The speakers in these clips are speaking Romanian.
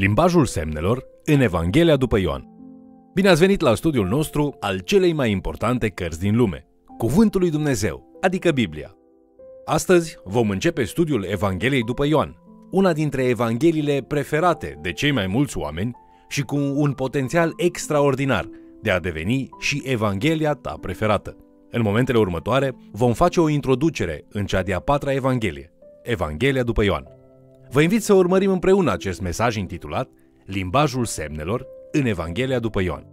Limbajul semnelor în Evanghelia după Ioan. Bine ați venit la studiul nostru al celei mai importante cărți din lume, Cuvântul lui Dumnezeu, adică Biblia. Astăzi vom începe studiul Evangheliei după Ioan, una dintre evangheliile preferate de cei mai mulți oameni și cu un potențial extraordinar de a deveni și Evanghelia ta preferată. În momentele următoare vom face o introducere în cea de-a patra Evanghelie, Evanghelia după Ioan. Vă invit să urmărim împreună acest mesaj intitulat Limbajul semnelor în Evanghelia după Ioan.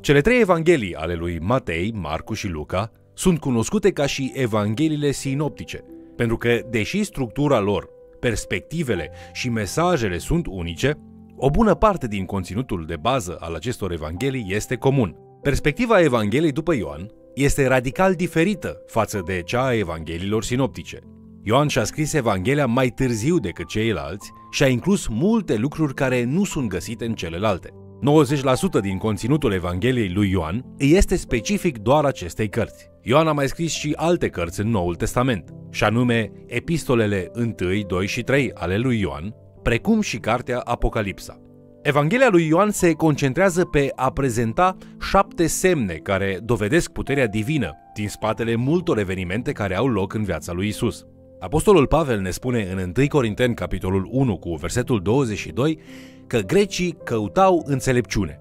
Cele trei evanghelii ale lui Matei, Marcu și Luca sunt cunoscute ca și evangheliile sinoptice, pentru că, deși structura lor, perspectivele și mesajele sunt unice, o bună parte din conținutul de bază al acestor evanghelii este comun. Perspectiva Evangheliei după Ioan este radical diferită față de cea a evangheliilor sinoptice. Ioan și-a scris Evanghelia mai târziu decât ceilalți și a inclus multe lucruri care nu sunt găsite în celelalte. 90% din conținutul Evangheliei lui Ioan îi este specific doar acestei cărți. Ioan a mai scris și alte cărți în Noul Testament, și anume epistolele 1, 2 și 3 ale lui Ioan, precum și cartea Apocalipsa. Evanghelia lui Ioan se concentrează pe a prezenta 7 semne care dovedesc puterea divină din spatele multor evenimente care au loc în viața lui Isus. Apostolul Pavel ne spune în 1 Corinteni, capitolul 1, cu versetul 22, că grecii căutau înțelepciune.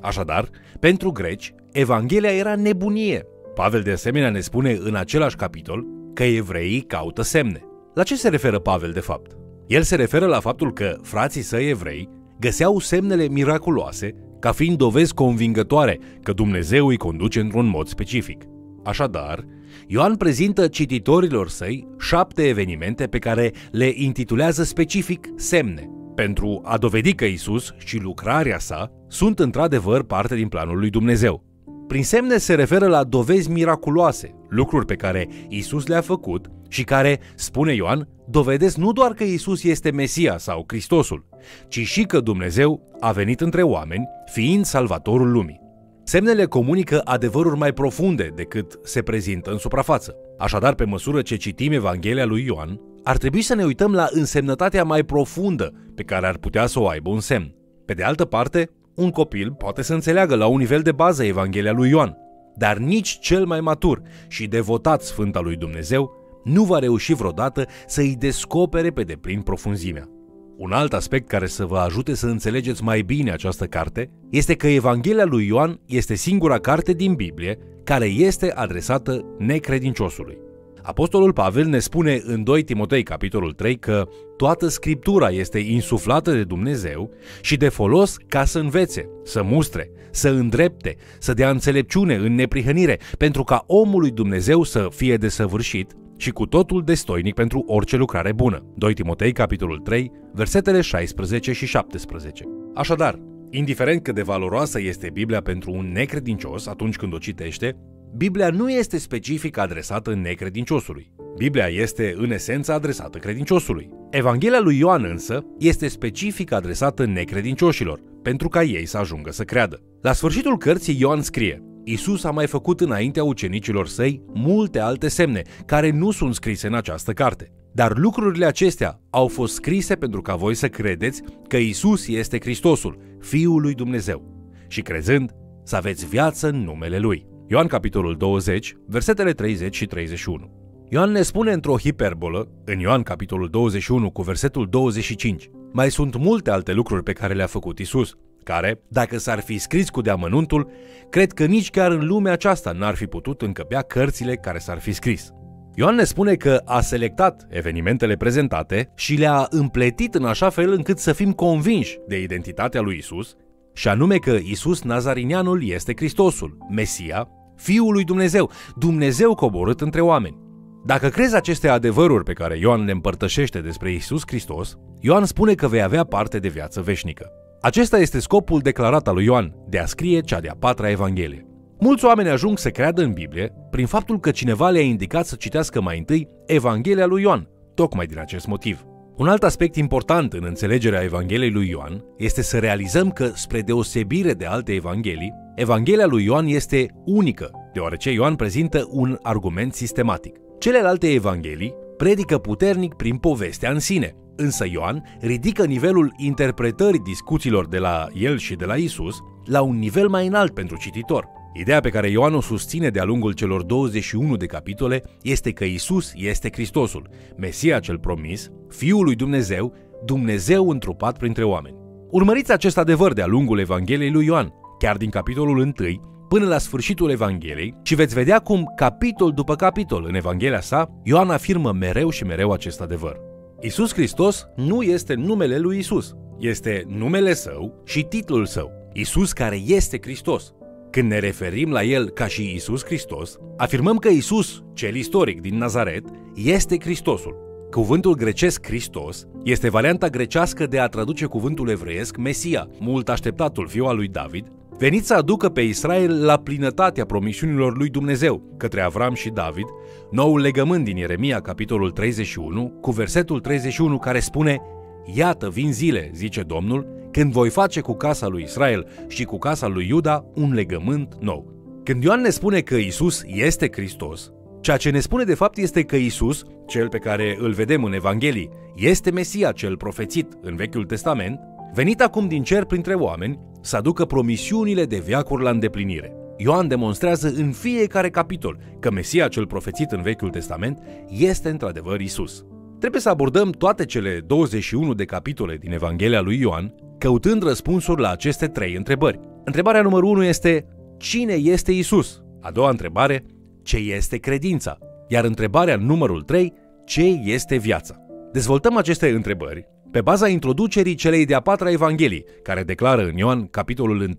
Așadar, pentru greci, Evanghelia era nebunie. Pavel de asemenea ne spune în același capitol că evreii caută semne. La ce se referă Pavel de fapt? El se referă la faptul că frații săi evrei găseau semnele miraculoase ca fiind dovezi convingătoare că Dumnezeu îi conduce într-un mod specific. Așadar, Ioan prezintă cititorilor săi 7 evenimente pe care le intitulează specific semne, pentru a dovedi că Isus și lucrarea sa sunt într-adevăr parte din planul lui Dumnezeu. Prin semne se referă la dovezi miraculoase, lucruri pe care Isus le-a făcut și care, spune Ioan, dovedesc nu doar că Isus este Mesia sau Hristosul, ci și că Dumnezeu a venit între oameni, fiind salvatorul lumii. Semnele comunică adevăruri mai profunde decât se prezintă în suprafață. Așadar, pe măsură ce citim Evanghelia lui Ioan, ar trebui să ne uităm la însemnătatea mai profundă pe care ar putea să o aibă un semn. Pe de altă parte, un copil poate să înțeleagă la un nivel de bază Evanghelia lui Ioan, dar nici cel mai matur și devotat sfânt al lui Dumnezeu nu va reuși vreodată să îi descopere pe deplin profunzimea. Un alt aspect care să vă ajute să înțelegeți mai bine această carte este că Evanghelia lui Ioan este singura carte din Biblie care este adresată necredinciosului. Apostolul Pavel ne spune în 2 Timotei capitolul 3 că toată Scriptura este insuflată de Dumnezeu și de folos ca să învețe, să mustre, să îndrepte, să dea înțelepciune în neprihănire, pentru ca omul lui Dumnezeu să fie desăvârșit și cu totul destoinic pentru orice lucrare bună. 2 Timotei capitolul 3, versetele 16 și 17. Așadar, indiferent cât de valoroasă este Biblia pentru un necredincios atunci când o citește, Biblia nu este specific adresată necredinciosului. Biblia este, în esență, adresată credinciosului. Evanghelia lui Ioan, însă, este specific adresată necredincioșilor, pentru ca ei să ajungă să creadă. La sfârșitul cărții, Ioan scrie: Isus a mai făcut înaintea ucenicilor săi multe alte semne, care nu sunt scrise în această carte. Dar lucrurile acestea au fost scrise pentru ca voi să credeți că Isus este Hristosul, Fiul lui Dumnezeu, și crezând, să aveți viață în numele Lui. Ioan capitolul 20, versetele 30 și 31. Ioan ne spune într-o hiperbolă, în Ioan capitolul 21 cu versetul 25, mai sunt multe alte lucruri pe care le-a făcut Isus, care, dacă s-ar fi scris cu deamănuntul, cred că nici chiar în lumea aceasta n-ar fi putut încăpea cărțile care s-ar fi scris. Ioan ne spune că a selectat evenimentele prezentate și le-a împletit în așa fel încât să fim convinși de identitatea lui Isus, și anume că Isus Nazarineanul este Hristosul, Mesia, Fiul lui Dumnezeu, Dumnezeu coborât între oameni. Dacă crezi aceste adevăruri pe care Ioan le împărtășește despre Isus Hristos, Ioan spune că vei avea parte de viață veșnică. Acesta este scopul declarat al lui Ioan de a scrie cea de-a patra Evanghelie. Mulți oameni ajung să creadă în Biblie prin faptul că cineva le-a indicat să citească mai întâi Evanghelia lui Ioan, tocmai din acest motiv. Un alt aspect important în înțelegerea Evangheliei lui Ioan este să realizăm că, spre deosebire de alte evanghelii, Evanghelia lui Ioan este unică, deoarece Ioan prezintă un argument sistematic. Celelalte evanghelii predică puternic prin povestea în sine, Însă Ioan ridică nivelul interpretării discuțiilor de la el și de la Isus la un nivel mai înalt pentru cititor. Ideea pe care Ioan o susține de-a lungul celor 21 de capitole este că Isus este Hristosul, Mesia cel promis, Fiul lui Dumnezeu, Dumnezeu întrupat printre oameni. Urmăriți acest adevăr de-a lungul Evangheliei lui Ioan, chiar din capitolul 1 până la sfârșitul Evangheliei, și veți vedea cum, capitol după capitol în Evanghelia sa, Ioan afirmă mereu și mereu acest adevăr. Isus Hristos nu este numele lui Isus, este numele său și titlul său, Isus care este Hristos. Când ne referim la el ca și Isus Hristos, afirmăm că Isus, cel istoric din Nazaret, este Hristosul. Cuvântul grecesc Hristos este varianta grecească de a traduce cuvântul evreiesc Mesia, mult așteptatul fiu al lui David, venit să aducă pe Israel la plinătatea promisiunilor lui Dumnezeu către Avram și David, noul legământ din Ieremia, capitolul 31, cu versetul 31 care spune: „Iată, vin zile, zice Domnul, când voi face cu casa lui Israel și cu casa lui Iuda un legământ nou.” Când Ioan ne spune că Isus este Hristos, ceea ce ne spune de fapt este că Isus, cel pe care îl vedem în Evanghelii, este Mesia cel profețit în Vechiul Testament, venit acum din cer printre oameni să aducă promisiunile de veacuri la îndeplinire. Ioan demonstrează în fiecare capitol că Mesia cel profețit în Vechiul Testament este într-adevăr Isus. Trebuie să abordăm toate cele 21 de capitole din Evanghelia lui Ioan, căutând răspunsuri la aceste trei întrebări. Întrebarea numărul 1 este: cine este Isus? A doua întrebare: ce este credința? Iar întrebarea numărul 3: ce este viața? Dezvoltăm aceste întrebări pe baza introducerii celei de-a patra Evanghelii, care declară în Ioan, capitolul 1,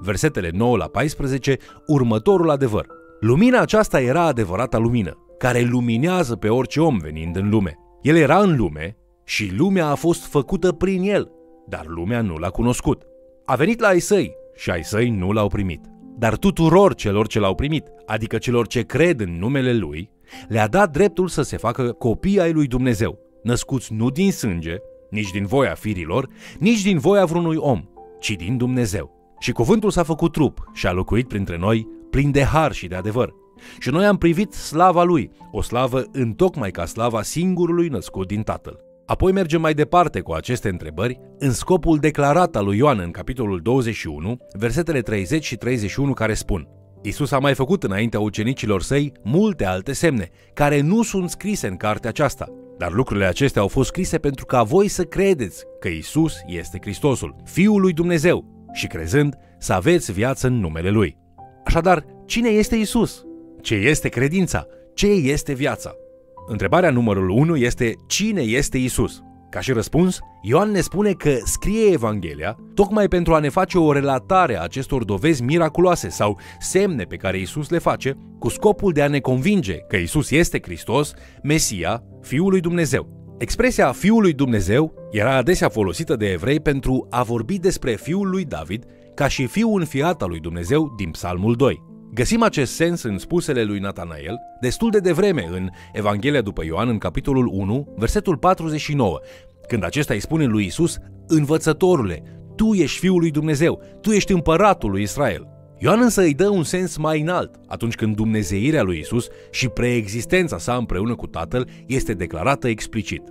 versetele 9 la 14, următorul adevăr: lumina aceasta era adevărata lumină, care luminează pe orice om venind în lume. El era în lume și lumea a fost făcută prin el, dar lumea nu l-a cunoscut. A venit la ai săi și ai săi nu l-au primit. Dar tuturor celor ce l-au primit, adică celor ce cred în numele lui, le-a dat dreptul să se facă copii ai lui Dumnezeu, născuți nu din sânge, nici din voia firilor, nici din voia vreunui om, ci din Dumnezeu. Și cuvântul s-a făcut trup și a locuit printre noi, plin de har și de adevăr. Și noi am privit slava lui, o slavă întocmai ca slava singurului născut din Tatăl. Apoi mergem mai departe cu aceste întrebări în scopul declarat al lui Ioan în capitolul 21, versetele 30 și 31 care spun: Isus a mai făcut înaintea ucenicilor săi multe alte semne, care nu sunt scrise în cartea aceasta, dar lucrurile acestea au fost scrise pentru ca voi să credeți că Isus este Hristosul, Fiul lui Dumnezeu, și crezând să aveți viață în numele Lui. Așadar, cine este Isus? Ce este credința? Ce este viața? Întrebarea numărul 1 este: cine este Isus? Ca și răspuns, Ioan ne spune că scrie Evanghelia tocmai pentru a ne face o relatare a acestor dovezi miraculoase sau semne pe care Isus le face, cu scopul de a ne convinge că Isus este Hristos, Mesia, Fiul lui Dumnezeu. Expresia Fiul lui Dumnezeu era adesea folosită de evrei pentru a vorbi despre Fiul lui David ca și Fiul înfiat al lui Dumnezeu din Psalmul 2. Găsim acest sens în spusele lui Natanael destul de devreme în Evanghelia după Ioan, în capitolul 1, versetul 49, când acesta îi spune lui Isus: „Învățătorule, tu ești Fiul lui Dumnezeu, tu ești împăratul lui Israel.” Ioan însă îi dă un sens mai înalt atunci când dumnezeirea lui Isus și preexistența sa împreună cu Tatăl este declarată explicit.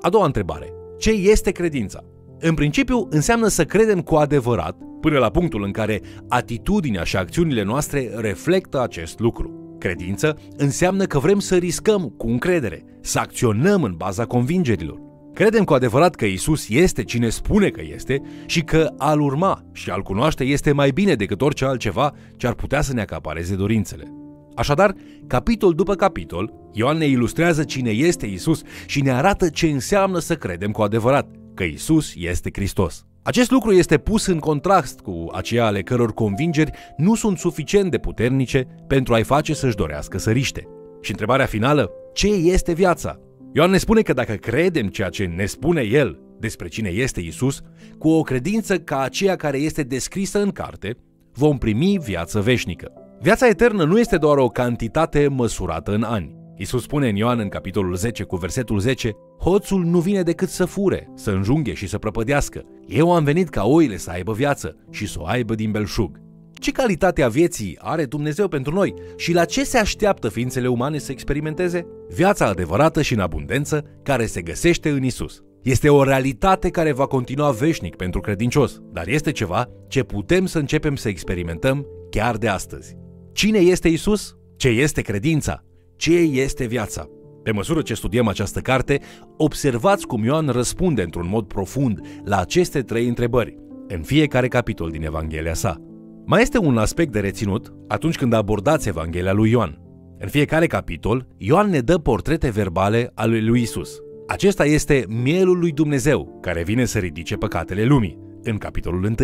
A doua întrebare: ce este credința? În principiu, înseamnă să credem cu adevărat, până la punctul în care atitudinea și acțiunile noastre reflectă acest lucru. Credință înseamnă că vrem să riscăm cu încredere, să acționăm în baza convingerilor. Credem cu adevărat că Isus este cine spune că este și că a-L urma și a-L cunoaște este mai bine decât orice altceva ce ar putea să ne acapareze dorințele. Așadar, capitol după capitol, Ioan ne ilustrează cine este Isus și ne arată ce înseamnă să credem cu adevărat că Isus este Hristos. Acest lucru este pus în contrast cu aceia ale căror convingeri nu sunt suficient de puternice pentru a-i face să-și dorească să riște. Și întrebarea finală: ce este viața? Ioan ne spune că dacă credem ceea ce ne spune el despre cine este Isus, cu o credință ca aceea care este descrisă în carte, vom primi viață veșnică. Viața eternă nu este doar o cantitate măsurată în ani. Isus spune în Ioan, în capitolul 10 cu versetul 10: „Hoțul nu vine decât să fure, să înjunghe și să prăpădească. Eu am venit ca oile să aibă viață și să o aibă din belșug.” Ce calitate a vieții are Dumnezeu pentru noi și la ce se așteaptă ființele umane să experimenteze? Viața adevărată și în abundență care se găsește în Isus. Este o realitate care va continua veșnic pentru credincios, dar este ceva ce putem să începem să experimentăm chiar de astăzi. Cine este Isus? Ce este credința? Ce este viața? Pe măsură ce studiem această carte, observați cum Ioan răspunde într-un mod profund la aceste trei întrebări, în fiecare capitol din Evanghelia sa. Mai este un aspect de reținut atunci când abordați Evanghelia lui Ioan. În fiecare capitol, Ioan ne dă portrete verbale ale lui Isus. Acesta este mielul lui Dumnezeu, care vine să ridice păcatele lumii, în capitolul 1.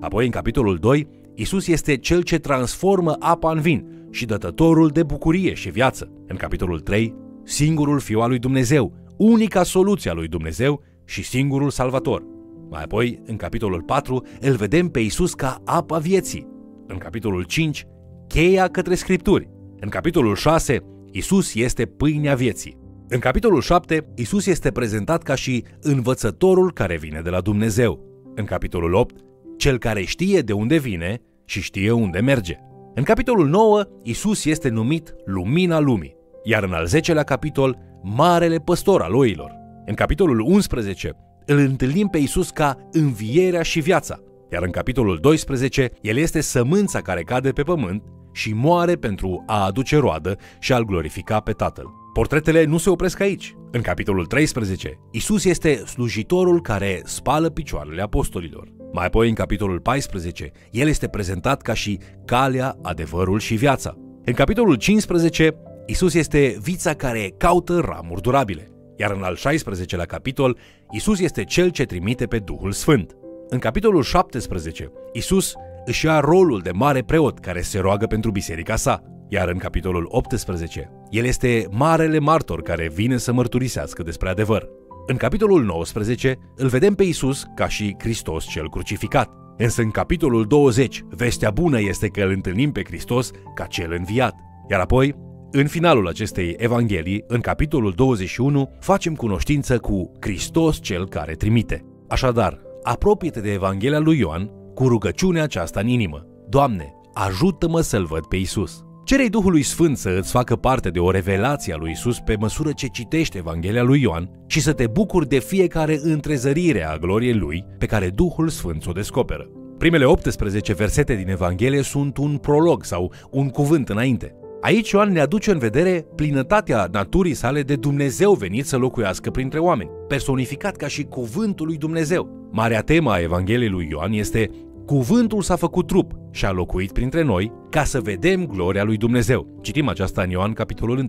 Apoi, în capitolul 2, Isus este cel ce transformă apa în vin și dătătorul de bucurie și viață. În capitolul 3, singurul Fiu al lui Dumnezeu, unica soluție a lui Dumnezeu și singurul Salvator. Mai apoi, în capitolul 4, îl vedem pe Isus ca apa vieții. În capitolul 5, cheia către Scripturi. În capitolul 6, Isus este pâinea vieții. În capitolul 7, Isus este prezentat ca și învățătorul care vine de la Dumnezeu. În capitolul 8, cel care știe de unde vine și știe unde merge. În capitolul 9, Isus este numit Lumina Lumii, iar în al 10-lea capitol, Marele Păstor al oilor. În capitolul 11, îl întâlnim pe Isus ca învierea și viața, iar în capitolul 12, el este sămânța care cade pe pământ și moare pentru a aduce roadă și a-l glorifica pe Tatăl. Portretele nu se opresc aici. În capitolul 13, Isus este slujitorul care spală picioarele apostolilor. Mai apoi, în capitolul 14, el este prezentat ca și calea, adevărul și viața. În capitolul 15, Isus este vița care caută ramuri durabile. Iar în al 16-lea capitol, Isus este cel ce trimite pe Duhul Sfânt. În capitolul 17, Isus își ia rolul de mare preot care se roagă pentru biserica sa. Iar în capitolul 18, el este marele martor care vine să mărturisească despre adevăr. În capitolul 19, îl vedem pe Isus ca și Hristos cel crucificat. Însă în capitolul 20, vestea bună este că îl întâlnim pe Hristos ca cel înviat. Iar apoi, în finalul acestei evanghelii, în capitolul 21, facem cunoștință cu Hristos cel care trimite. Așadar, apropie-te de Evanghelia lui Ioan cu rugăciunea aceasta în inimă. Doamne, ajută-mă să-L văd pe Isus. Cere-i Duhului Sfânt să îți facă parte de o revelație a lui Isus pe măsură ce citești Evanghelia lui Ioan și să te bucuri de fiecare întrezărire a gloriei lui pe care Duhul Sfânt o descoperă. Primele 18 versete din Evanghelie sunt un prolog sau un cuvânt înainte. Aici Ioan ne aduce în vedere plinătatea naturii sale de Dumnezeu venit să locuiască printre oameni, personificat ca și cuvântul lui Dumnezeu. Marea temă a Evangheliei lui Ioan este: Cuvântul s-a făcut trup și a locuit printre noi ca să vedem gloria lui Dumnezeu. Citim aceasta în Ioan, capitolul 1,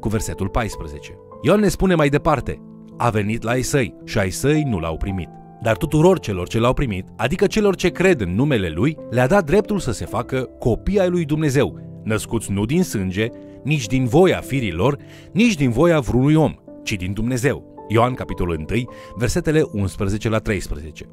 cu versetul 14. Ioan ne spune mai departe: a venit la ei săi și ai săi nu l-au primit. Dar tuturor celor ce l-au primit, adică celor ce cred în numele lui, le-a dat dreptul să se facă copii ai lui Dumnezeu, născuți nu din sânge, nici din voia firilor, nici din voia vreunui om, ci din Dumnezeu. Ioan, capitolul 1, versetele 11 la 13.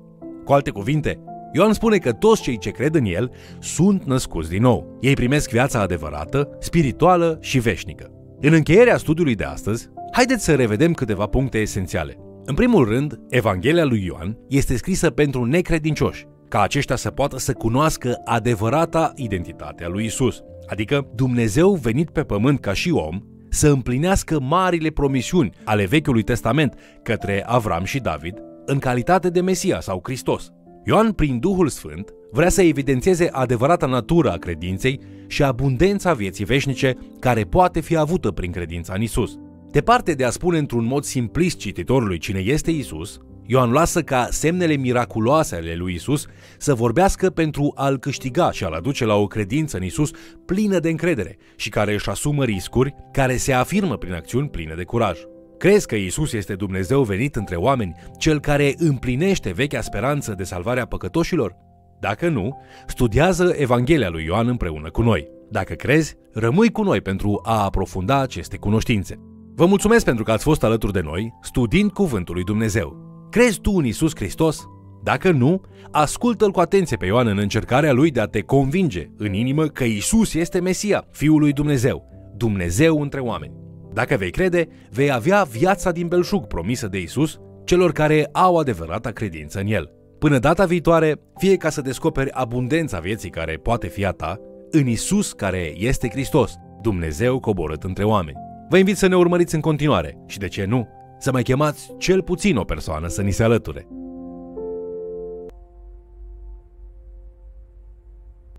Cu alte cuvinte, Ioan spune că toți cei ce cred în el sunt născuți din nou. Ei primesc viața adevărată, spirituală și veșnică. În încheierea studiului de astăzi, haideți să revedem câteva puncte esențiale. În primul rând, Evanghelia lui Ioan este scrisă pentru necredincioși, ca aceștia să poată să cunoască adevărata identitate a lui Isus, adică Dumnezeu venit pe pământ ca și om, să împlinească marile promisiuni ale Vechiului Testament către Avram și David în calitate de Mesia sau Hristos. Ioan, prin Duhul Sfânt, vrea să evidențieze adevărata natură a credinței și abundența vieții veșnice care poate fi avută prin credința în Isus. Departe de a spune într-un mod simplist cititorului cine este Isus, Ioan lasă ca semnele miraculoase ale lui Isus să vorbească pentru a-l câștiga și a-l aduce la o credință în Isus plină de încredere și care își asumă riscuri, care se afirmă prin acțiuni pline de curaj. Crezi că Isus este Dumnezeu venit între oameni, cel care împlinește vechea speranță de salvarea păcătoșilor? Dacă nu, studiază Evanghelia lui Ioan împreună cu noi. Dacă crezi, rămâi cu noi pentru a aprofunda aceste cunoștințe. Vă mulțumesc pentru că ați fost alături de noi, studiind Cuvântul lui Dumnezeu. Crezi tu în Isus Hristos? Dacă nu, ascultă-l cu atenție pe Ioan în încercarea lui de a te convinge în inimă că Isus este Mesia, Fiul lui Dumnezeu, Dumnezeu între oameni. Dacă vei crede, vei avea viața din belșug promisă de Isus celor care au adevărata credință în El. Până data viitoare, fie ca să descoperi abundența vieții care poate fi a ta, în Isus care este Hristos, Dumnezeu coborât între oameni. Vă invit să ne urmăriți în continuare și, de ce nu, să mai chemați cel puțin o persoană să ni se alăture.